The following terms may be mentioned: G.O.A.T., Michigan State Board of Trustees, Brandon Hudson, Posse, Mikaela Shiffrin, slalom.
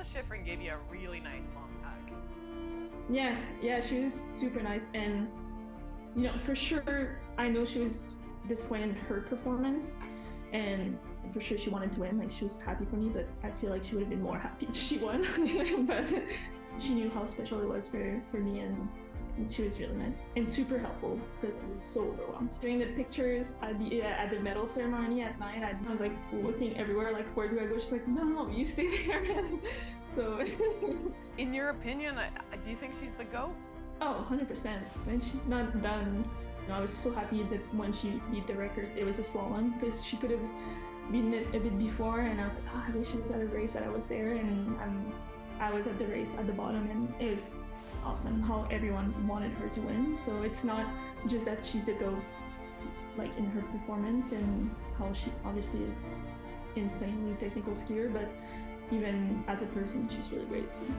Mikaela Shiffrin gave you a really nice long hug. Yeah, she was super nice, and you know, for sure, I know she was disappointed in her performance, and for sure she wanted to win. Like, she was happy for me, but I feel like she would have been more happy if she won. But she knew how special it was for me, and she was really nice and super helpful because I was so overwhelmed. During the pictures at the medal ceremony at night, I was like looking everywhere, like, where do I go? She's like, no, you stay there. So. In your opinion, do you think she's the GOAT? Oh, 100%. And she's not done. You know, I was so happy that when she beat the record, it was a slalom, because she could have beaten it a bit before, and I was like, oh, I wish it was at a race that I was there, and I was at the race at the bottom, and it was awesome how everyone wanted her to win. So it's not just that she's the GOAT, like, in her performance and how she obviously is insanely technical skier, but even as a person, she's really great too.